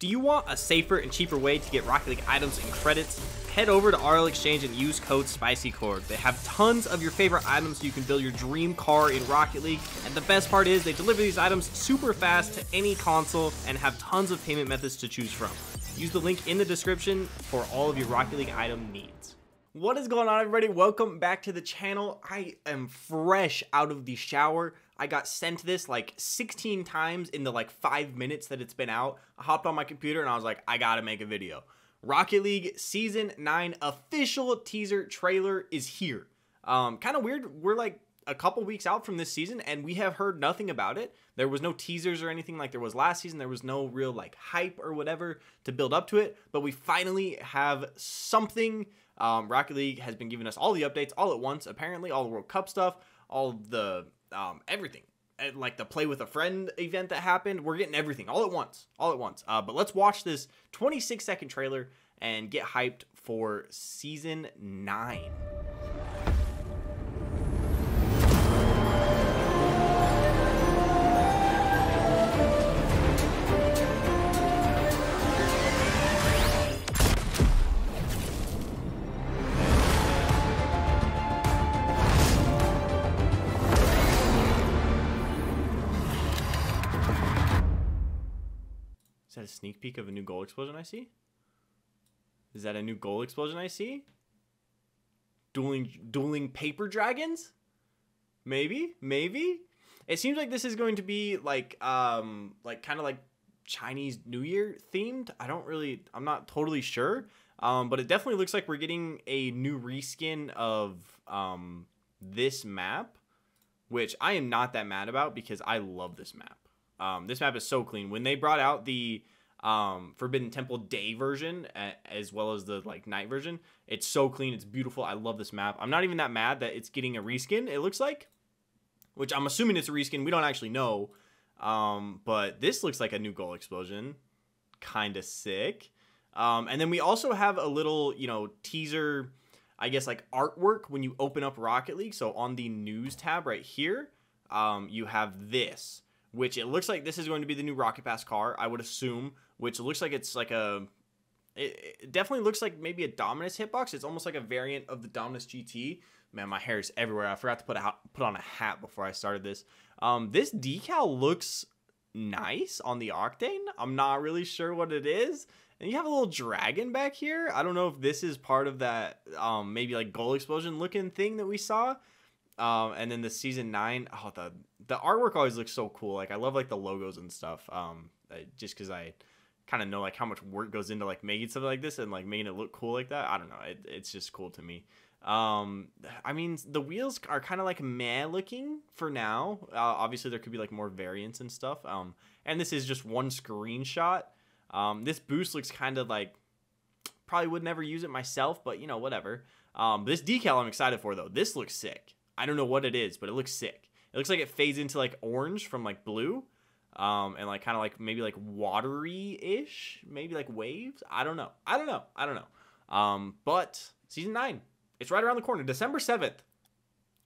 Do you want a safer and cheaper way to get Rocket League items and credits? Head over to RL Exchange and use code SPICYCORG. They have tons of your favorite items so you can build your dream car in Rocket League. And the best part is they deliver these items super fast to any console and have tons of payment methods to choose from. Use the link in the description for all of your Rocket League item needs. What is going on, everybody? Welcome back to the channel. I am fresh out of the shower. I got sent this like 16 times in the like 5 minutes that it's been out. I hopped on my computer and I was like, I gotta make a video. Rocket League Season 9 official teaser trailer is here. Kind of weird, we're like a couple weeks out from this season and we have heard nothing about it. There was no teasers or anything like there was last season. There was no real like hype or whatever to build up to it, but we finally have something. Rocket League has been giving us all the updates all at once, apparently, all the World Cup stuff, all the everything, like the play with a friend event that happened. We're getting everything all at once. But let's watch this 26-second trailer and get hyped for Season 9. Is that a sneak peek of a new goal explosion I see? Is that a new goal explosion I see? Dueling paper dragons? Maybe? It seems like this is going to be like kind of like Chinese New Year themed. I'm not totally sure. But it definitely looks like we're getting a new reskin of this map, which I am not that mad about because I love this map. This map is so clean. When they brought out the Forbidden Temple day version as well as the like night version, it's so clean. It's beautiful. I love this map. I'm not even that mad that it's getting a reskin, it looks like, which I'm assuming it's a reskin. We don't actually know, but this looks like a new goal explosion. Kind of sick. And then we also have a little, you know, teaser, I guess, like artwork when you open up Rocket League. So on the news tab right here, you have this, which it looks like this is going to be the new Rocket Pass car, I would assume, which looks like it's like a, it definitely looks like maybe a Dominus hitbox. It's almost like a variant of the Dominus GT. Man, my hair is everywhere. I forgot to put on a hat before I started this. This decal looks nice on the Octane. I'm not really sure what it is. And you have a little dragon back here. I don't know if this is part of that maybe like goal explosion looking thing that we saw. And then the Season 9, oh, the artwork always looks so cool. Like I love like the logos and stuff. Just cause I kind of know like how much work goes into like making something like this and like making it look cool like that. I don't know. It's just cool to me. I mean, the wheels are kind of like meh looking for now. Obviously there could be like more variants and stuff. And this is just one screenshot. This boost looks kind of like, probably would never use it myself, but you know, whatever. This decal I'm excited for though. This looks sick. I don't know what it is, but it looks sick. It looks like it fades into like orange from like blue, and like kind of like maybe like watery-ish, maybe like waves. I don't know. But Season 9, it's right around the corner, December 7th.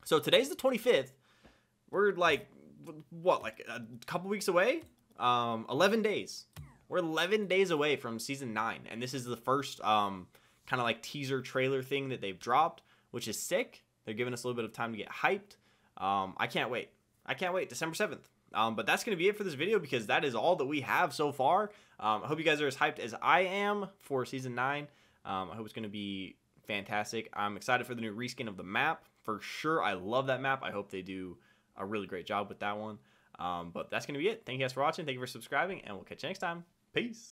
So today's the 25th. We're like, what, like a couple weeks away? 11 days. We're 11 days away from Season 9. And this is the first kind of like teaser trailer thing that they've dropped, which is sick. They're giving us a little bit of time to get hyped. I can't wait. December 7th. But that's going to be it for this video because that is all that we have so far. I hope you guys are as hyped as I am for Season 9. I hope it's going to be fantastic. I'm excited for the new reskin of the map. For sure, I love that map. I hope they do a really great job with that one. But that's going to be it. Thank you guys for watching. Thank you for subscribing. And we'll catch you next time. Peace.